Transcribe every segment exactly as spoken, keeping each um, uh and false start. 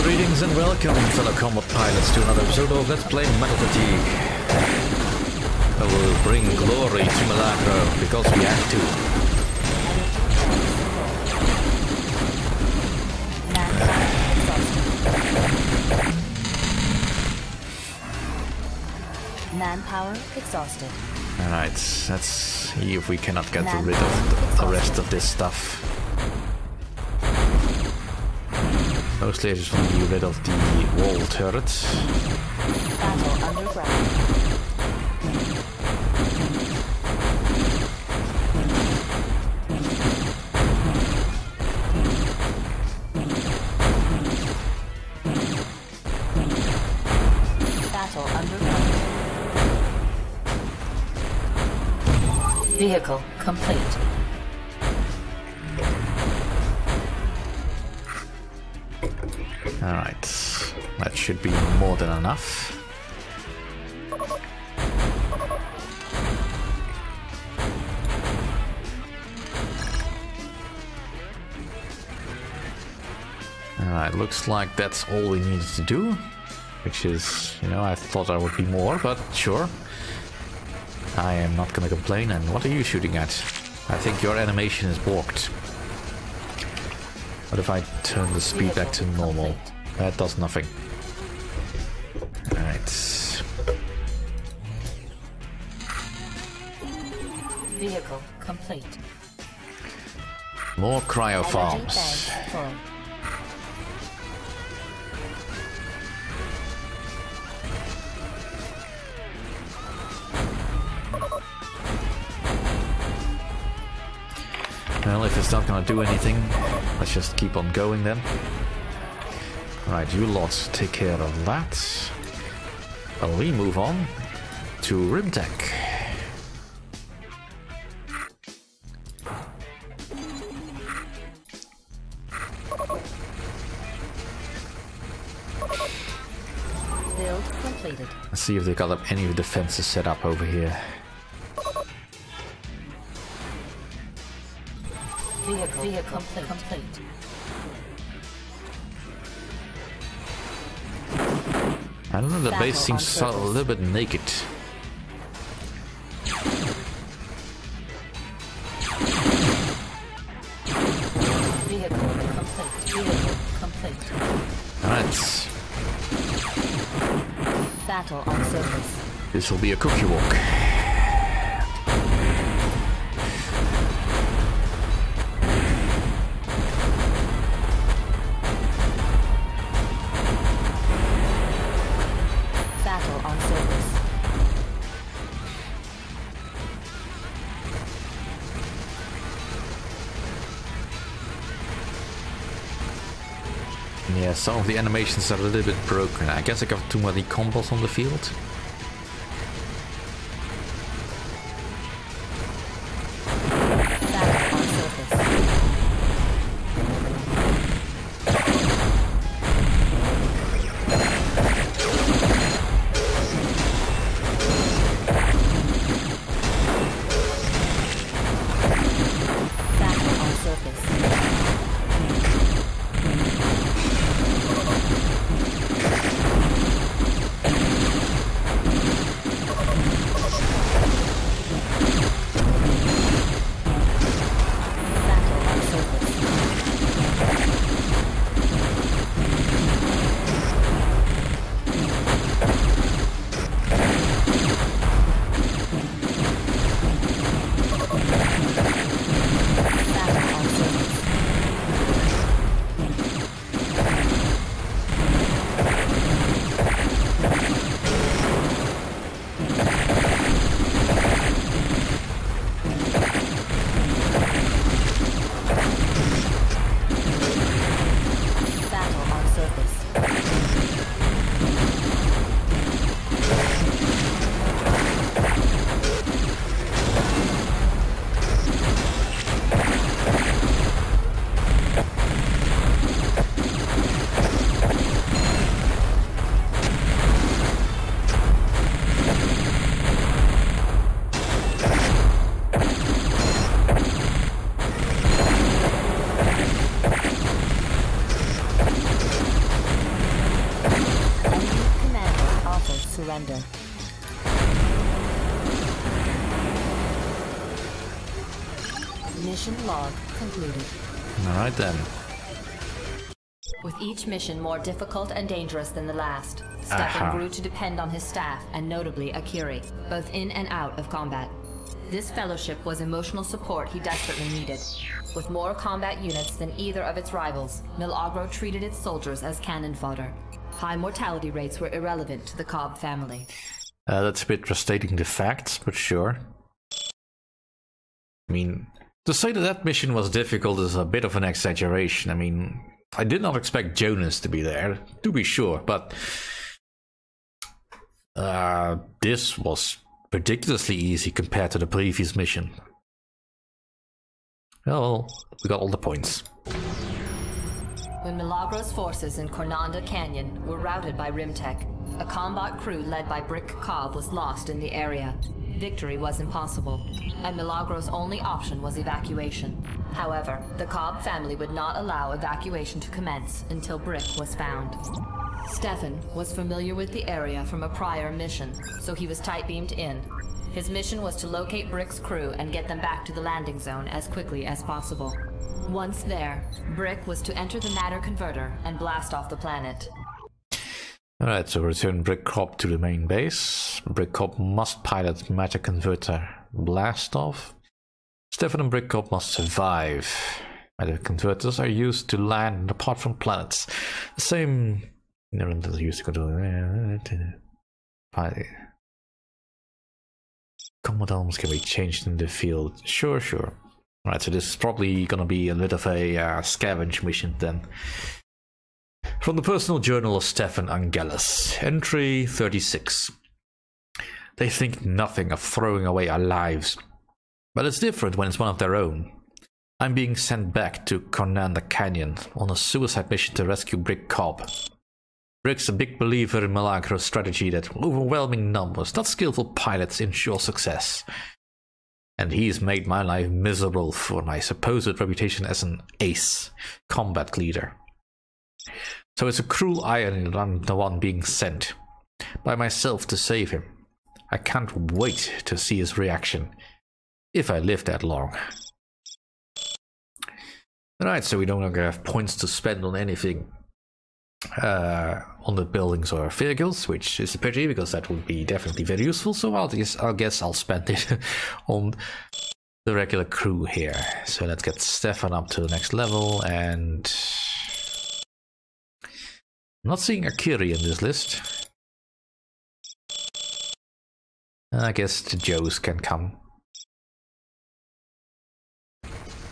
Greetings and welcome, fellow combat pilots, to another episode of Let's Play Metal Fatigue. I will bring glory to Mil Agro because we have to. Manpower exhausted. Alright, let's see if we cannot get Manpower rid of the, the rest of this stuff. Mostly I just want to be rid of the wall turrets. Battle underground. Battle underground. Vehicle complete. Alright, that should be more than enough. Alright, looks like that's all we needed to do. Which is, you know, I thought there would be more, but sure. I am not gonna complain. And what are you shooting at? I think your animation is balked. What if I turn the speed back to normal? That does nothing. Alright. Vehicle complete. More cryo farms. Well, if it's not gonna do anything, let's just keep on going then. Right, you lot take care of that. And we move on to RimTech. Build completed. Let's see if they got up any of the fences set up over here. Vehicle, vehicle complete. complete. I don't know, the Battle base seems so, a little bit naked. Vehicle complete. Vehicle complete. Alright. Battle on surface. This will be a cookie walk. Yeah, some of the animations are a little bit broken. I guess I got too many combos on the field. Coranda. Mission log completed. Alright then. With each mission more difficult and dangerous than the last, Stefan Aha. grew to depend on his staff, and notably Akiri, both in and out of combat. This fellowship was emotional support he desperately needed. With more combat units than either of its rivals, Mil Agro treated its soldiers as cannon fodder. High mortality rates were irrelevant to the Cobb family. Uh, that's a bit restating the facts, but sure. I mean, to say that that mission was difficult is a bit of an exaggeration. I mean, I did not expect Jonas to be there, to be sure, but uh, this was ridiculously easy compared to the previous mission. Well, we got all the points. When Milagro's forces in Coranda Canyon were routed by RimTech, a combat crew led by Brik Cob was lost in the area. Victory was impossible, and Milagro's only option was evacuation. However, the Cobb family would not allow evacuation to commence until Brik was found. Stefan was familiar with the area from a prior mission, so he was tight-beamed in. His mission was to locate Brik's crew and get them back to the landing zone as quickly as possible. Once there, Brik was to enter the matter converter and blast off the planet. Alright, so return Brik Cob to the main base. Brik Cob must pilot matter converter blast off. Stefan and Brik Cob must survive. Matter converters are used to land apart from planets. The same never used to control. Combat elements can be changed in the field. Sure, sure. Right, so this is probably gonna be a bit of a uh, scavenge mission then. From the personal journal of Stefan Angelis, entry thirty-six. They think nothing of throwing away our lives, but it's different when it's one of their own. I'm being sent back to Coranda Canyon on a suicide mission to rescue Brik Cob. Brik's a big believer in Mil Agro's strategy that overwhelming numbers, not skillful pilots, ensure success. And he's made my life miserable for my supposed reputation as an ace combat leader. So it's a cruel irony that I'm the one being sent by myself to save him. I can't wait to see his reaction, if I live that long. Alright, so we don't have points to spend on anything uh, on the buildings or vehicles, which is a pity because that would be definitely very useful, so I'll guess, I'll guess I'll spend it on the regular crew here. So let's get Stefan up to the next level, and I'm not seeing Akiri in this list. I guess the Joes can come. Oh,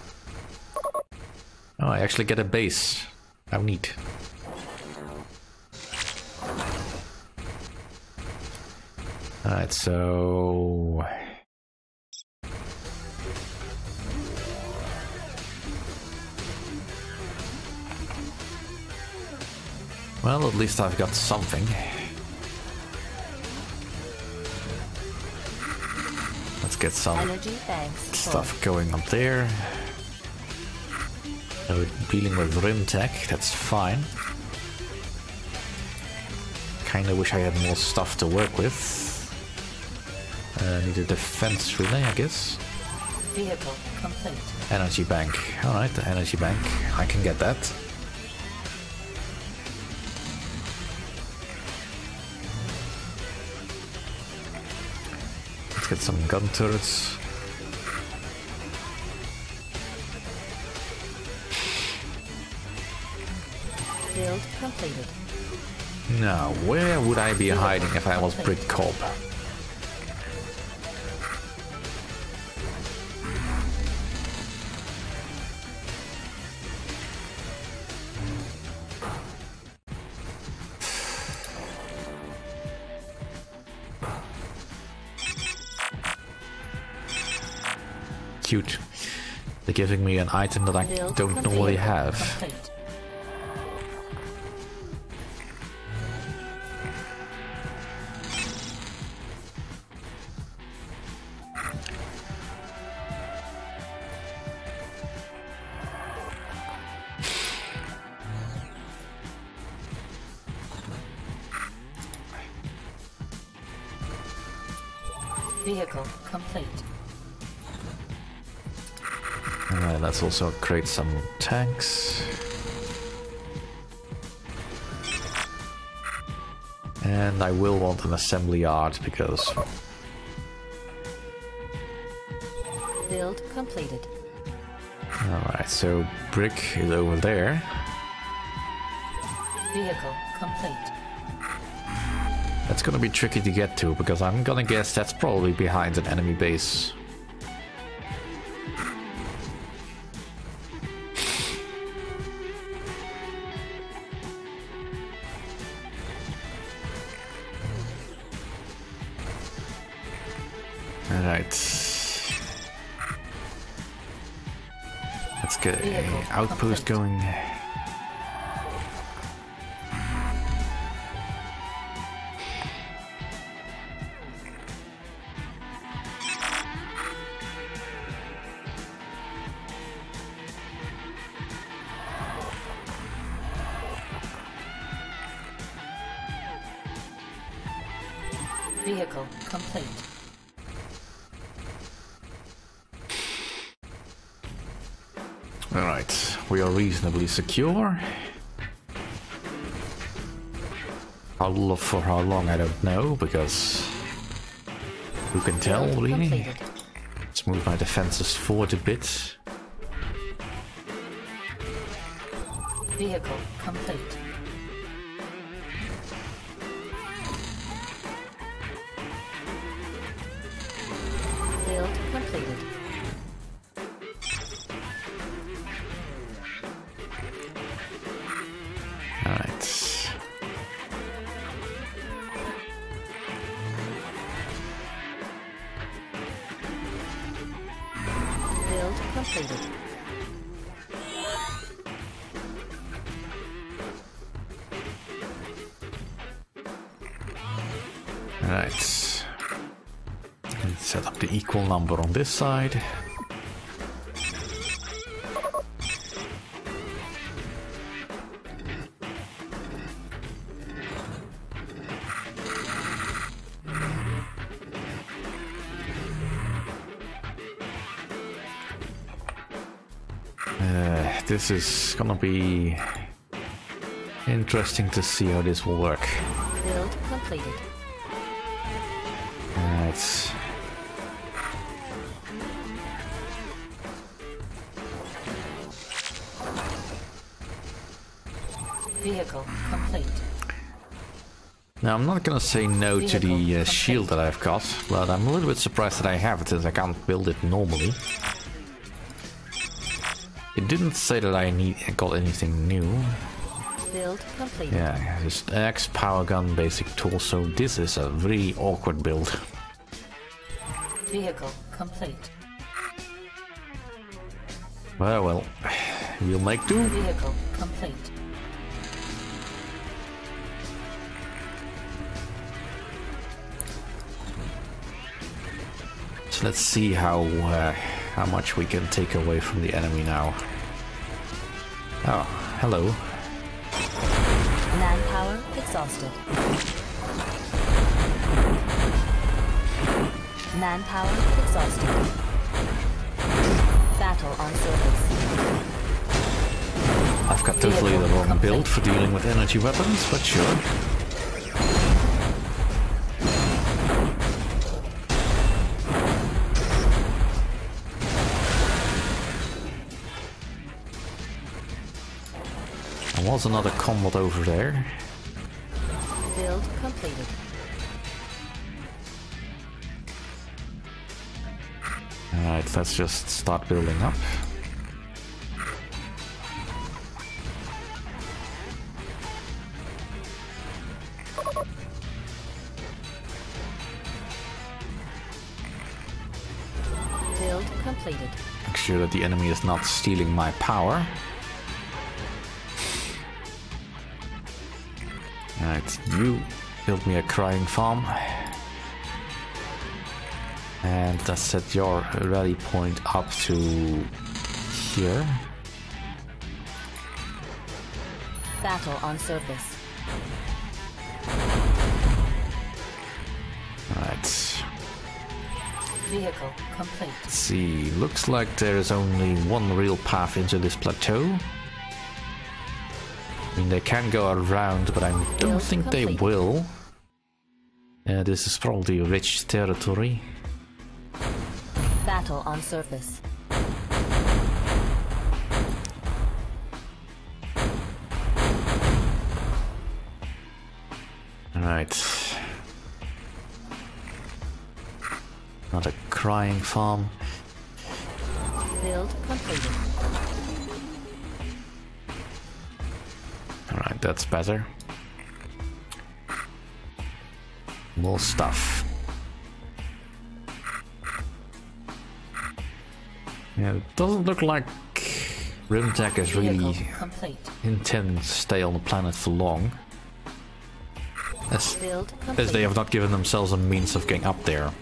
I actually get a base. How neat. Alright, so well, at least I've got something. Let's get some Energy, stuff going up there. So we're dealing with RimTech, that's fine. Kinda wish I had more stuff to work with. Uh, need a defense relay, I guess. Vehicle complete. Energy bank. Alright, the energy bank. I can get that. Get some gun turrets. Build completed. Now, where would I be hiding if I was Brik Cob? Cute. They're giving me an item that I don't normally have. Vehicle complete. Alright, let's also create some tanks. And I will want an assembly yard because... Build completed. Alright, so brick is over there. Vehicle complete. That's gonna be tricky to get to because I'm gonna guess that's probably behind an enemy base. Alright. Let's get an outpost going. Vehicle complete. All right, we are reasonably secure. How for how long I don't know because who can tell really? Completed. Let's move my defenses forward a bit. Vehicle complete. Alright, set up the equal number on this side. Uh, this is gonna be interesting to see how this will work. Build completed. Alright. Vehicle complete. Now I'm not gonna say no Vehicle to the uh, shield that I've got, but I'm a little bit surprised that I have it since I can't build it normally. It didn't say that I need got anything new. Build completed. Yeah, just X power gun, basic tool. So this is a really awkward build. Vehicle complete. Well, well, we'll make do. Vehicle complete. So let's see how uh, how much we can take away from the enemy now. Oh, hello. Manpower exhausted. Manpower exhausted. Battle on surface. I've got totally the wrong build for dealing with energy weapons, but sure. Was another combat over there. Build completed. Alright, let's just start building up. Build completed. Make sure that the enemy is not stealing my power. Alright, you build me a crying farm. And let's set your rally point up to here. Battle on surface. Alright. Vehicle complete. Let's see, looks like there is only one real path into this plateau. I mean, they can go around, but I don't Build think complete. they will. Uh, this is probably rich territory. Battle on surface. Alright. Another crying farm. Build completed. Alright, that's better. More stuff. Yeah, it doesn't look like RimTech is really intent to stay on the planet for long. As, as they have not given themselves a means of getting up there.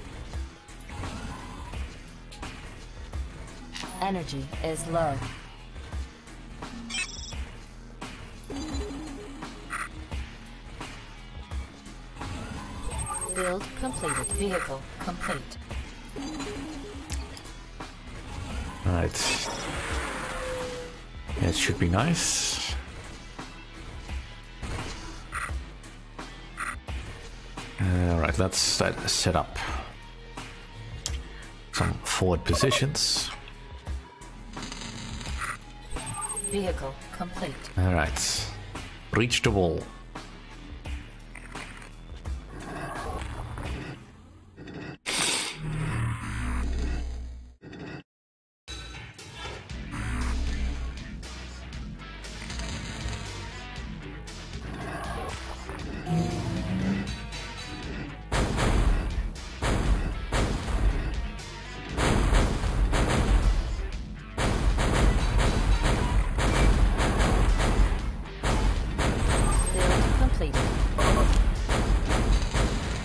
Energy is low. Build completed. Vehicle complete. Alright. It should be nice. Alright, let's set up some forward positions. Vehicle complete. Alright. Reach the wall.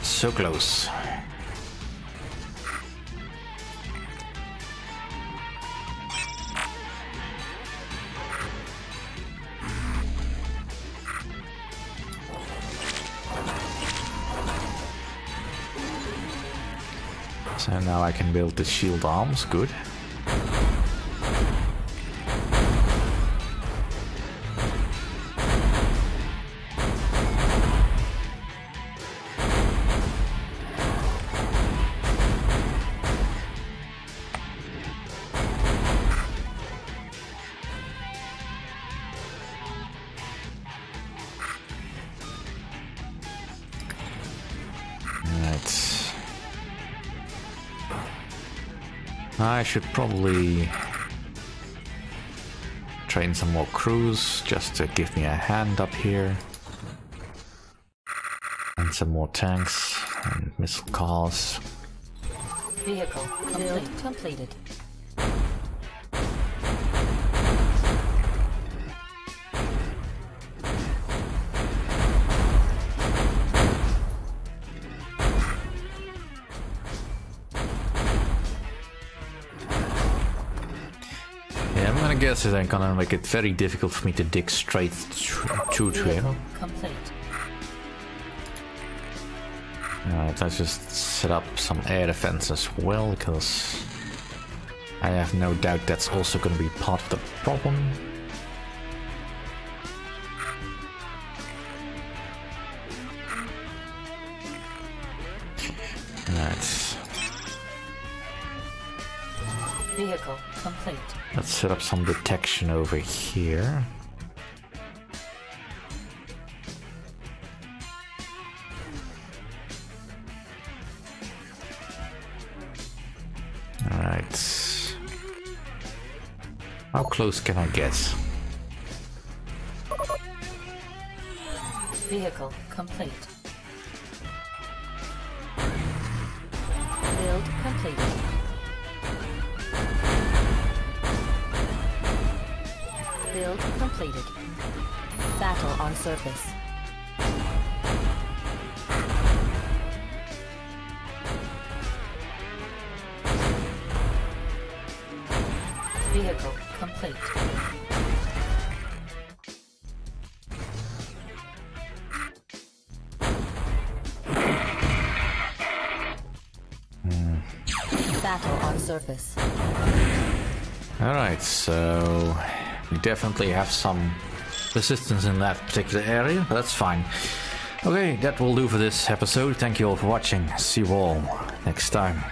So close. So now I can build the shield arms, good. I should probably train some more crews just to give me a hand up here. And some more tanks and missile cars. Vehicle build completed. I guess it's gonna make it very difficult for me to dig straight through to him. Alright, let's just set up some air defense as well, because I have no doubt that's also gonna be part of the problem. Alright. Vehicle complete. Let's set up some detection over here. Alright. How close can I get? Vehicle complete. Build complete. Build completed. Battle on surface. Vehicle complete. Mm. battle on surface. Alright, so we definitely have some resistance in that particular area, but that's fine. Okay, that will do for this episode. Thank you all for watching. See you all next time.